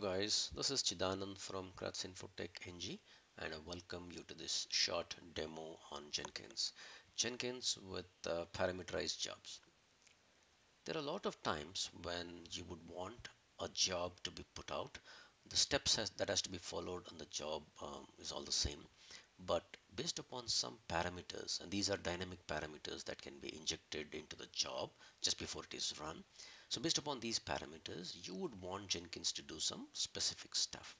Hello guys, this is Chidanand from CRUDS Infotech NG and I welcome you to this short demo on Jenkins with parameterized jobs. There are a lot of times when you would want a job to be put out. The steps that has to be followed on the job is all the same, but based upon some parameters, and these are dynamic parameters that can be injected into the job just before it is run. So based upon these parameters, you would want Jenkins to do some specific stuff.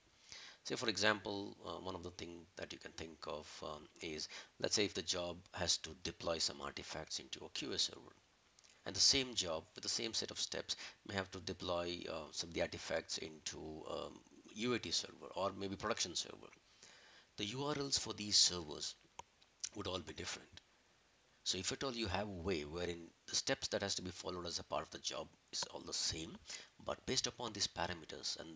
Say for example, one of the things that you can think of is, let's say if the job has to deploy some artifacts into a QA server, and the same job with the same set of steps may have to deploy some of the artifacts into UAT server or maybe production server. The URLs for these servers would all be different. So if at all you have a way wherein the steps that has to be followed as a part of the job is all the same, but based upon these parameters, and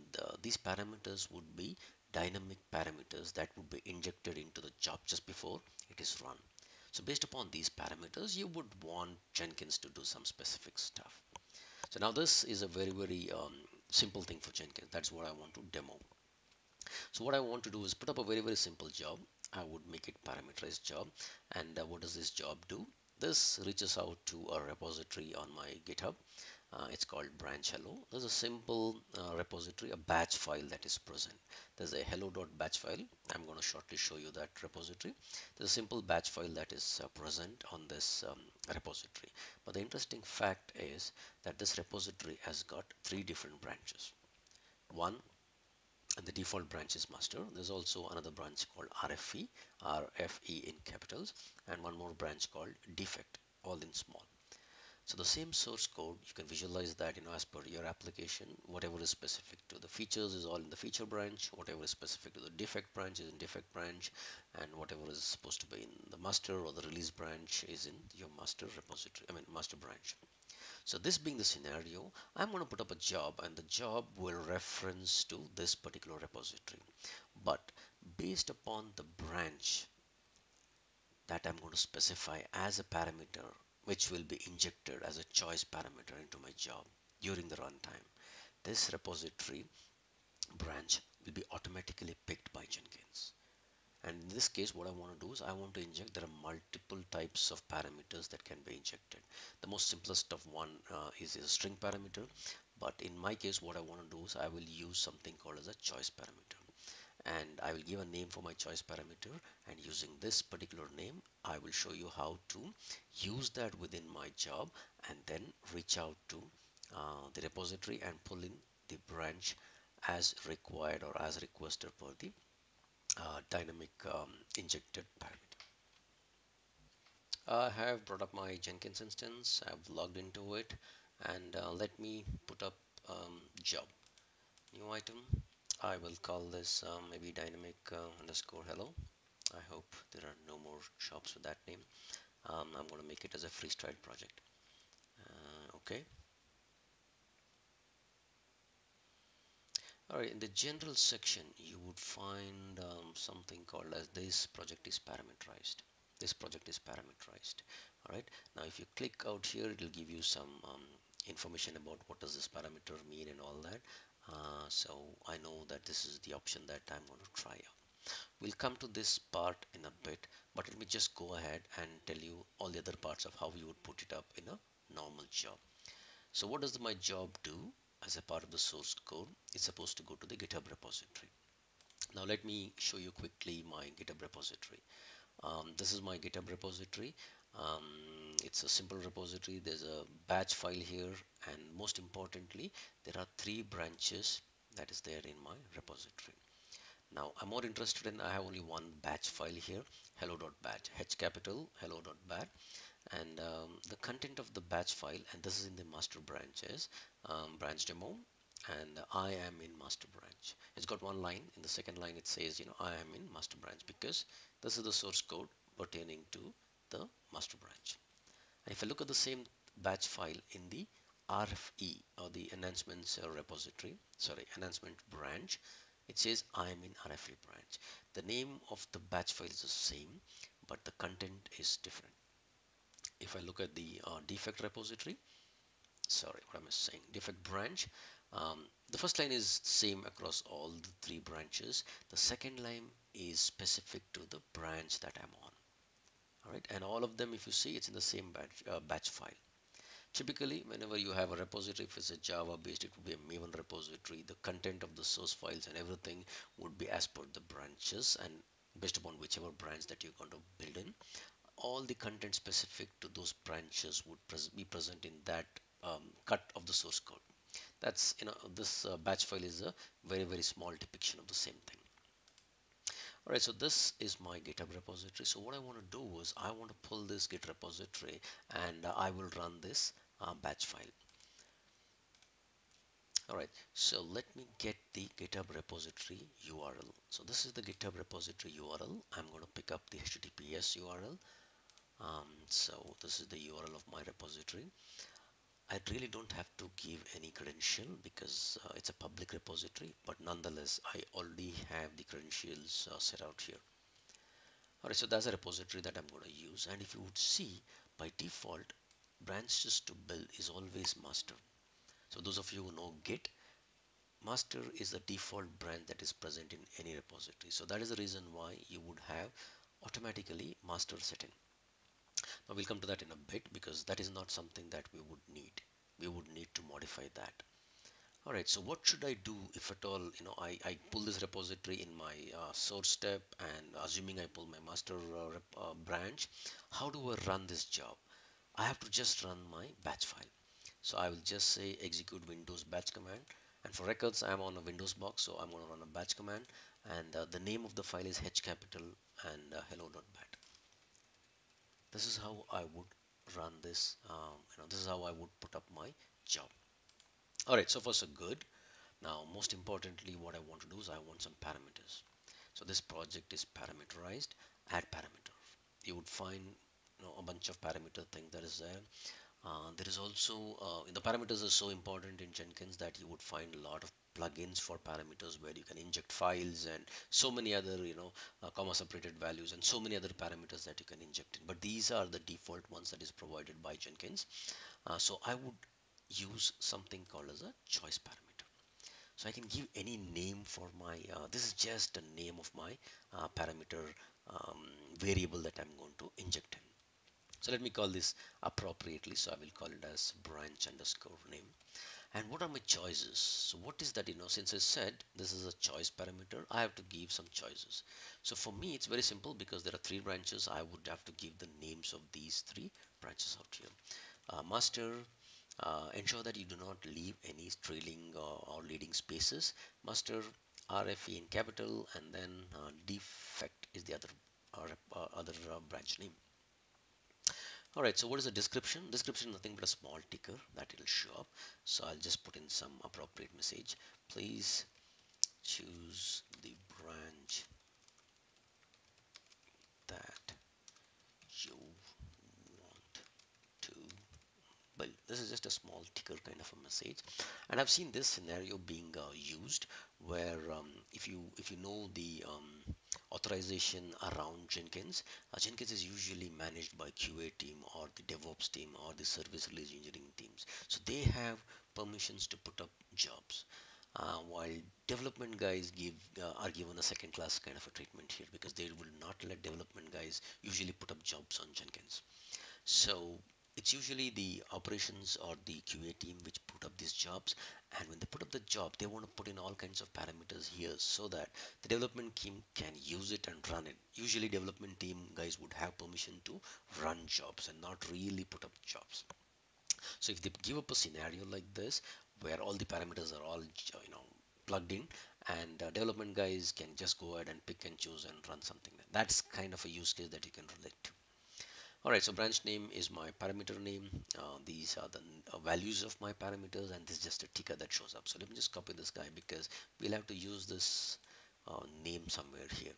these parameters would be dynamic parameters that would be injected into the job just before it is run. So based upon these parameters, you would want Jenkins to do some specific stuff. So now this is a very, very simple thing for Jenkins. That's what I want to demo. So what I want to do is put up a very, very simple job. I would make it parameterized job. And what does this job do? This reaches out to a repository on my GitHub. It's called branch hello. There's a simple repository, a batch file that is present. There's a hello.batch file. I'm going to shortly show you that repository. There's a simple batch file that is present on this repository. But the interesting fact is that this repository has got three different branches. One, and the default branch is master. There's also another branch called RFE, RFE in capitals, and one more branch called defect, all in small. So the same source code, you can visualize that, you know, as per your application. Whatever is specific to the features is all in the feature branch, whatever is specific to the defect branch is in defect branch, and whatever is supposed to be in the master or the release branch is in your master repository, I mean master branch. So this being the scenario, I'm going to put up a job and the job will reference to this particular repository. But based upon the branch that I'm going to specify as a parameter, which will be injected as a choice parameter into my job during the runtime, this repository branch will be automatically picked by Jenkins. And in this case, what I want to do is I want to inject, there are multiple types of parameters that can be injected. The most simplest of one is a string parameter. But in my case, what I want to do is I will use something called as a choice parameter. And I will give a name for my choice parameter. And using this particular name, I will show you how to use that within my job and then reach out to the repository and pull in the branch as required or as requested for the dynamic injected parameter. I have brought up my Jenkins instance. I've logged into it, and let me put up job, new item. I will call this maybe dynamic underscore hello. I hope there are no more shops with that name. I'm going to make it as a freestyle project. Okay. All right, in the general section, you would find something called as this project is parameterized. This project is parameterized. All right. Now, if you click out here, it will give you some information about what does this parameter mean and all that. So I know that this is the option that I'm going to try out. We'll come to this part in a bit, but let me just go ahead and tell you all the other parts of how you would put it up in a normal job. So what does my job do? As a part of the source code, it's supposed to go to the GitHub repository. Now let me show you quickly my GitHub repository. This is my GitHub repository. It's a simple repository. There's a batch file here, and most importantly, there are three branches that is there in my repository. Now I'm more interested in, I have only one batch file here, hello.batch, H capital, hello.batch. And the content of the batch file, and this is in the master branch, is branch demo, and I am in master branch. It's got one line. In the second line it says, you know, I am in master branch, because this is the source code pertaining to the master branch. And if I look at the same batch file in the RFE or the enhancements repository, sorry, enhancement branch, it says I am in RFE branch. The name of the batch file is the same, but the content is different. If I look at the defect repository, sorry, what am I saying, defect branch, The first line is same across all the three branches. The second line is specific to the branch that I'm on. All right, and all of them, if you see, it's in the same batch file. Typically, whenever you have a repository, if it's a Java based, it would be a Maven repository. The content of the source files and everything would be as per the branches and based upon whichever branch that you're going to build in. All the content specific to those branches would be present in that cut of the source code. That's, you know, this batch file is a very, very small depiction of the same thing. All right, so this is my GitHub repository. So what I want to do is I want to pull this Git repository and I will run this batch file. All right, so let me get the GitHub repository URL. So this is the GitHub repository URL. I'm going to pick up the HTTPS URL. So this is the URL of my repository. I really don't have to give any credential because it's a public repository, but nonetheless, I already have the credentials set out here. All right, so that's a repository that I'm going to use. And if you would see, by default, branches to build is always master. So those of you who know Git, master is the default branch that is present in any repository. So that is the reason why you would have automatically master set in. Now we'll come to that in a bit because that is not something that we would need. We would need to modify that. All right, so what should I do if at all, you know, I pull this repository in my source step and assuming I pull my master branch, how do I run this job? I have to just run my batch file. So I will just say execute Windows batch command, and for records I'm on a Windows box, so I'm going to run a batch command, and the name of the file is hcapital and hello.bat. This is how I would run this, this is how I would put up my job. All right, so far so good. Now, most importantly, what I want to do is I want some parameters. So this project is parameterized, add parameter. You would find, you know, a bunch of parameter thing that is there. There is also, the parameters are so important in Jenkins that you would find a lot of plugins for parameters where you can inject files and so many other, you know, comma separated values and so many other parameters that you can inject in. But these are the default ones that is provided by Jenkins. So I would use something called as a choice parameter. So I can give any name for my, this is just a name of my parameter variable that I'm going to inject in. So let me call this appropriately. So I will call it as branch underscore name. And what are my choices? So what is that, you know, since I said this is a choice parameter, I have to give some choices. So for me, it's very simple because there are three branches. I would have to give the names of these three branches out here. Master, ensure that you do not leave any trailing or leading spaces. Master, RFE in capital, and then defect is the other branch name. All right, so what is the description? Description is nothing but a small ticker that it will show up. So I'll just put in some appropriate message. Please choose the branch that you want to build. This is just a small ticker kind of a message. And I've seen this scenario being used where if you know the authorization around Jenkins. Jenkins is usually managed by QA team or the DevOps team or the service release engineering teams. So they have permissions to put up jobs, while development guys are given a second class kind of a treatment here because they will not let development guys usually put up jobs on Jenkins. So it's usually the operations or the QA team which put up these jobs, and when they put up the job, they want to put in all kinds of parameters here so that the development team can use it and run it. Usually development team guys would have permission to run jobs and not really put up jobs. So if they give up a scenario like this where all the parameters are all, you know, plugged in, and development guys can just go ahead and pick and choose and run something, that's kind of a use case that you can relate to. All right, so branch name is my parameter name. These are the values of my parameters, and this is just a ticker that shows up. So let me just copy this guy because we'll have to use this name somewhere here.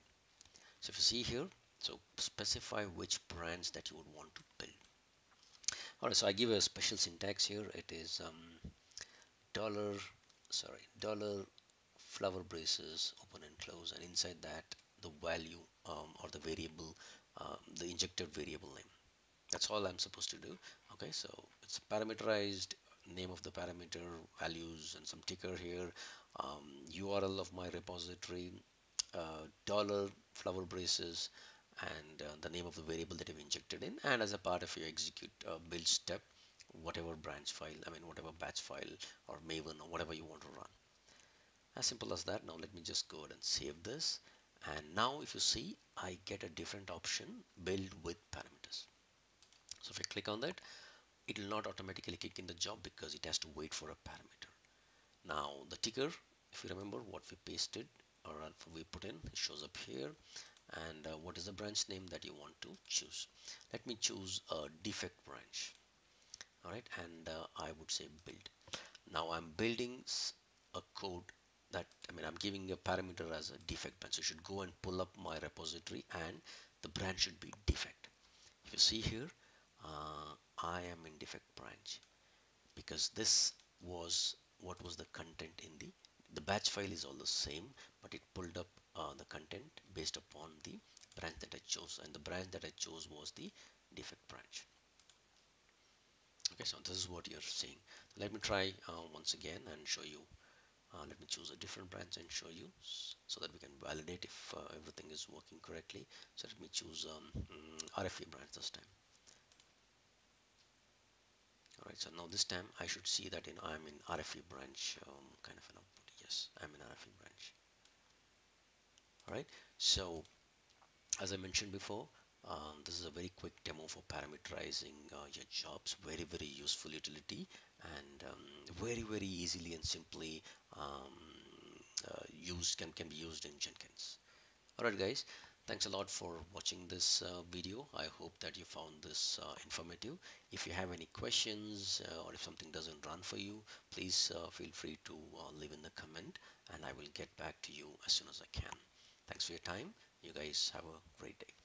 So if you see here, so specify which branch that you would want to build. All right, so I give a special syntax here. It is dollar flower braces, open and close, and inside that the value or the variable, the injected variable name. That's all I'm supposed to do. Okay, so it's parameterized name of the parameter, values, and some ticker here, URL of my repository, dollar flower braces, and the name of the variable that you've injected in, and as a part of your execute build step, whatever branch file, I mean whatever batch file or Maven or whatever you want to run. As simple as that. Now let me just go ahead and save this, and now if you see, I get a different option, build with parameters. So if I click on that, it will not automatically kick in the job because it has to wait for a parameter. Now the ticker, if you remember what we pasted or we put in, it shows up here. And what is the branch name that you want to choose? Let me choose a defect branch. All right, and I would say build. Now I'm building a code that, I mean, I'm giving a parameter as a defect branch. So you should go and pull up my repository, and the branch should be defect. If you see here, I am in defect branch because this was what was the content in the batch file is all the same, but it pulled up the content based upon the branch that I chose, and the branch that I chose was the defect branch. Okay, so this is what you're seeing. Let me try once again and show you. Let me choose a different branch and show you so that we can validate if everything is working correctly. So let me choose RFE branch this time. All right, so now this time I should see that I'm in RFE branch kind of an output. Yes, I'm in RFE branch. All right, so as I mentioned before, this is a very quick demo for parameterizing your jobs. Very, very useful utility, and very, very easily and simply can be used in Jenkins. All right, guys. Thanks a lot for watching this video. I hope that you found this informative. If you have any questions or if something doesn't run for you, please feel free to leave in the comment, and I will get back to you as soon as I can. Thanks for your time. You guys have a great day.